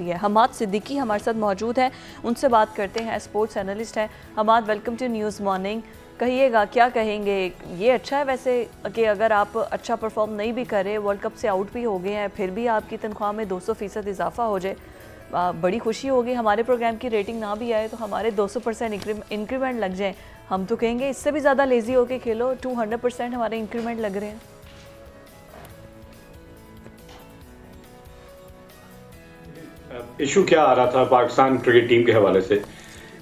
सकती है। हमाद सिद्दीकी हमारे साथ मौजूद हैं, उनसे बात करते हैं, स्पोर्ट्स एनालिस्ट हैं। Hamad, welcome to news morning. कहिएगा, क्या कहेंगे, ये अच्छा है वैसे कि अगर आप अच्छा परफॉर्म नहीं भी करें, वर्ल्ड कप से आउट भी हो गए हैं, फिर भी आपकी तनख्वाह में 200% इजाफा हो जाए? बड़ी खुशी होगी। हमारे प्रोग्राम की रेटिंग ना भी आए तो हमारे 200% इंक्रीमेंट लग जाए। हम तो कहेंगे इससे भी ज़्यादा लेजी होके खेलो, 200% हमारे इंक्रीमेंट लग रहे हैं। इशू क्या आ रहा था पाकिस्तान क्रिकेट टीम के हवाले से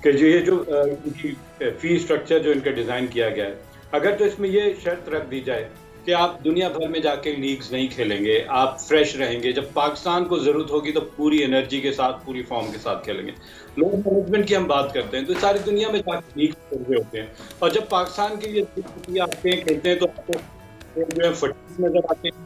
कि ये जो इनकी फी स्ट्रक्चर जो इनका डिज़ाइन किया गया है, अगर तो इसमें ये शर्त रख दी जाए कि आप दुनिया भर में जाके लीग्स नहीं खेलेंगे, आप फ्रेश रहेंगे, जब पाकिस्तान को ज़रूरत होगी तो पूरी एनर्जी के साथ, पूरी फॉर्म के साथ खेलेंगे। लोग मैनेजमेंट की हम बात करते हैं तो सारी दुनिया में जाके लीग्स खेल रहे होते हैं, और जब पाकिस्तान के लिए आते हैं खेलते हैं तो आपको जो है फटीग नज़र आते हैं,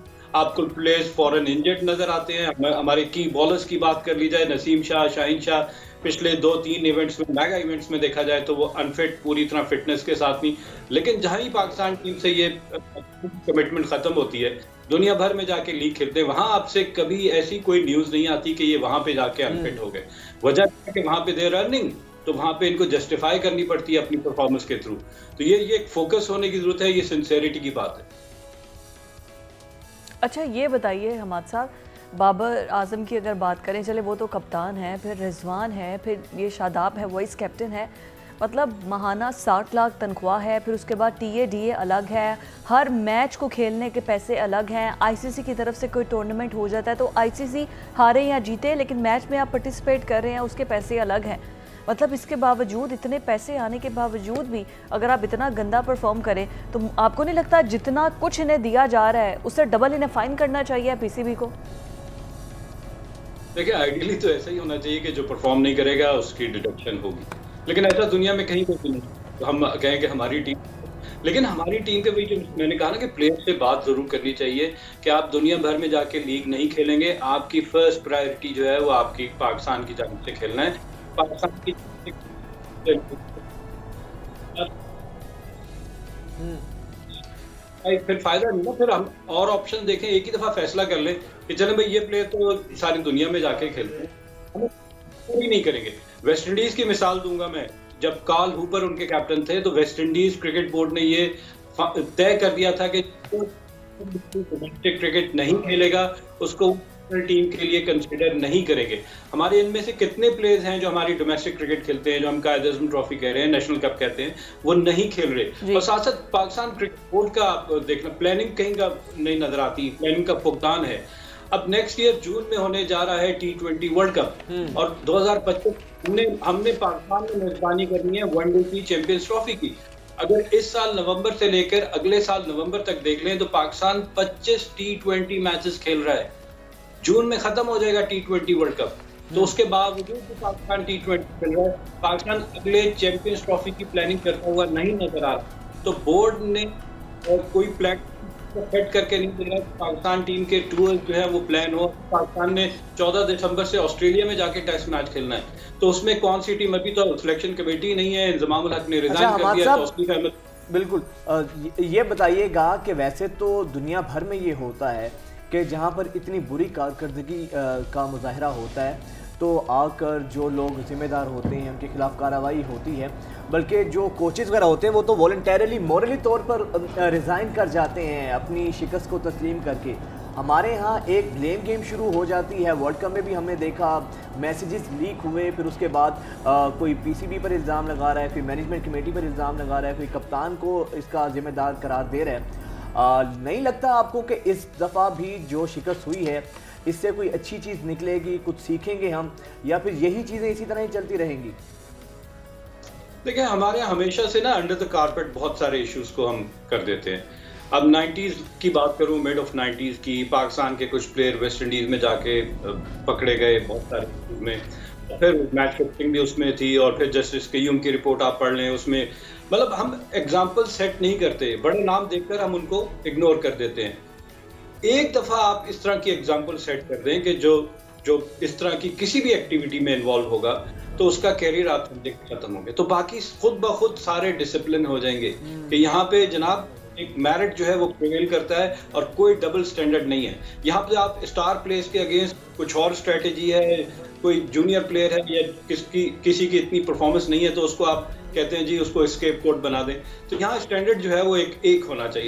आपको प्लेयर्स फॉरन इंजर्ड नज़र आते हैं। हमारे की बॉलर्स की बात कर ली जाए, नसीम शाह, शाहिन शाह, पिछले 2-3 इवेंट्स में, मेगा इवेंट्स में देखा जाए तो वो अनफिट, पूरी तरह फिटनेस के साथ नहीं। लेकिन जहाँ ही पाकिस्तान टीम से ये कमिटमेंट ख़त्म होती है, दुनिया भर में जाके लीग खेलते हैं, वहाँ आपसे कभी ऐसी कोई न्यूज़ नहीं आती कि ये वहाँ पे जाके अनफिट हो गए। वजह है कि वहाँ पे देयर अर्निंग, तो वहाँ पे इनको जस्टिफाई करनी पड़ती है अपनी परफॉर्मेंस के थ्रू। तो ये एक फोकस होने की ज़रूरत है, ये सिंसेरिटी की बात है। अच्छा ये बताइए हमाद साहब, बाबर आजम की अगर बात करें, चले वो तो कप्तान है, फिर रिजवान है, फिर ये शादाब है, वाइस कैप्टन है, मतलब महाना 60 लाख तनख्वाह है, फिर उसके बाद TADA अलग है, हर मैच को खेलने के पैसे अलग हैं, ICC की तरफ से कोई टूर्नामेंट हो जाता है तो ICC हारे या जीते लेकिन मैच में आप पार्टिसिपेट कर रहे हैं उसके पैसे अलग हैं। मतलब इसके बावजूद, इतने पैसे आने के बावजूद भी अगर आप इतना गंदा परफॉर्म करें तो आपको नहीं लगता जितना कुछ इन्हें दिया जा रहा है उससे डबल इन्हें फाइन करना चाहिए PCB को? देखिए आइडियली तो ऐसा ही होना चाहिए कि जो परफॉर्म नहीं करेगा उसकी डिडक्शन होगी, लेकिन ऐसा दुनिया में कहीं कोई नहीं। तो हम कहें कि हमारी टीम, लेकिन हमारी टीम के भी जो मैंने कहा ना कि प्लेयर से बात ज़रूर करनी चाहिए कि आप दुनिया भर में जाके लीग नहीं खेलेंगे, आपकी फर्स्ट प्रायोरिटी जो है वो आपकी पाकिस्तान की जान से खेलना है। पाकिस्तान की फिर फायदा नहीं ना, फिर हम और ऑप्शन देखें, एक ही दफ़ा फैसला कर लें कि चलो भाई ये प्लेयर तो सारी दुनिया में जाके खेलते हैं, हम पूरी नहीं करेंगे। वेस्ट इंडीज़ की मिसाल दूंगा मैं, जब काल हूपर उनके कैप्टन थे तो वेस्ट इंडीज़ क्रिकेट बोर्ड ने ये तय कर दिया था कि डोमेस्टिक क्रिकेट नहीं खेलेगा उसको टीम के लिए कंसिडर नहीं करेंगे। हमारे इनमें से कितने प्लेयर्स हैं जो हमारी डोमेस्टिक क्रिकेट खेलते हैं, जो हम कायद-ए-आज़म ट्रॉफी कह रहे हैं, नेशनल कप कहते हैं, वो नहीं खेल रहे। और साथ साथ पाकिस्तान क्रिकेट बोर्ड का आप देखना, प्लानिंग कहीं का नहीं नजर आती, प्लानिंग का फुकदान है। अब नेक्स्ट ईयर जून में होने जा रहा है T20 वर्ल्ड कप, और 2025 हमने पाकिस्तान में मेजबानी करनी है वनडे की चैंपियंस ट्रॉफी की। अगर इस साल नवंबर से लेकर अगले साल नवंबर तक देख लें तो पाकिस्तान 25 T20 मैचेस खेल रहा है। जून में खत्म हो जाएगा T20 वर्ल्ड कप, तो उसके बावजूद भी पाकिस्तान T20 खेल रहा है, पाकिस्तान अगले चैंपियंस ट्रॉफी की प्लानिंग करता हुआ नहीं नजर आ रहा। तो बोर्ड ने कोई प्लान सेट करके नहीं दिया कि पाकिस्तान टीम के टूर जो है वो प्लान हो। पाकिस्तान ने 14 दिसंबर से ऑस्ट्रेलिया में जाके टेस्ट मैच खेलना है, तो उसमें कौन सी टीम, अभी तो सिलेक्शन कमेटी नहीं है, इंजमाम उल हक़ ने रिजाइन कर दिया है। बिल्कुल, ये बताइएगा कि वैसे तो दुनिया भर में ये होता है कि जहाँ पर इतनी बुरी कारकर्दगी का मुजाहरा होता है तो आकर जो लोग ज़िम्मेदार होते हैं उनके खिलाफ कार्रवाई होती है, बल्कि जो कोचेज़ वगैरह होते हैं वो तो वॉलंटरली, मोरली तौर पर रिज़ाइन कर जाते हैं अपनी शिकस्त को तस्लीम करके। हमारे यहाँ एक ब्लेम गेम शुरू हो जाती है, वर्ल्ड कप में भी हमने देखा मैसेजेस लीक हुए, फिर उसके बाद कोई PCB पर इल्ज़ाम लगा रहा है, फिर मैनेजमेंट कमेटी पर इल्ज़ाम लगा रहा है, फिर कप्तान को इसका ज़िम्मेदार करार दे रहा है। नहीं लगता आपको कि इस दफ़ा भी जो शिकस्त हुई है इससे कोई अच्छी चीज़ निकलेगी, कुछ सीखेंगे हम, या फिर यही चीज़ें इसी तरह ही चलती रहेंगी? देखिए हमारे हमेशा से ना अंडर द कारपेट बहुत सारे इश्यूज को हम कर देते हैं। अब 90s की बात करूं, मिड ऑफ 90s की, पाकिस्तान के कुछ प्लेयर वेस्ट इंडीज़ में जाके पकड़े गए बहुत सारे में, फिर मैच फिक्सिंग भी उसमें थी, और फिर जस्टिस कयूम की रिपोर्ट आप पढ़ लें, उसमें मतलब हम एग्जाम्पल सेट नहीं करते, बड़े नाम देखकर हम उनको इग्नोर कर देते हैं। एक दफ़ा आप इस तरह की एग्जाम्पल सेट कर दें कि जो इस तरह की किसी भी एक्टिविटी में इन्वॉल्व होगा तो उसका कैरियर आप खत्म होंगे, तो बाकी खुद ब खुद सारे डिसिप्लिन हो जाएंगे कि यहाँ पे जनाब एक मैरिट जो है वो प्रिवेल करता है और कोई डबल स्टैंडर्ड नहीं है। यहाँ पे आप स्टार प्लेस के अगेंस्ट कुछ और स्ट्रेटेजी है, कोई जूनियर प्लेयर है या किसी की इतनी परफॉर्मेंस नहीं है तो उसको आप कहते हैं जी उसको स्केपगोट बना दें। तो यहाँ स्टैंडर्ड जो है वो एक होना चाहिए।